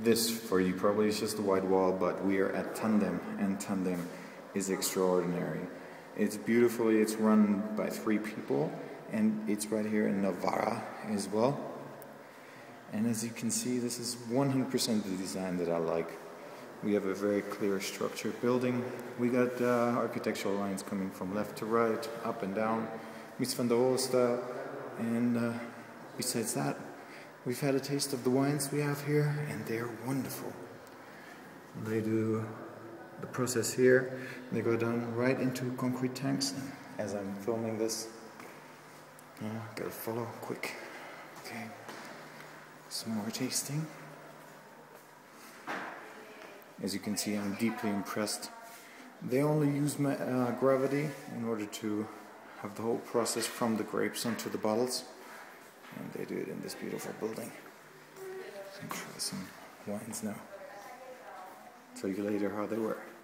This for you probably is just a white wall, but we are at Tandem, and Tandem is extraordinary. It's beautifully, it's run by three people, and it's right here in Navarra as well. And as you can see, this is 100% the design that I like. We have a very clear structured building. We got architectural lines coming from left to right, up and down. Miss van der Ooster, and besides that, we've had a taste of the wines we have here, and they're wonderful. They do the process here. They go down right into concrete tanks. As I'm filming this, gotta follow quick. Okay, some more tasting. As you can see, I'm deeply impressed. They only use gravity in order to have the whole process from the grapes onto the bottles. And they do it in this beautiful building. So I'm trying some wines now. I'll tell you later how they were.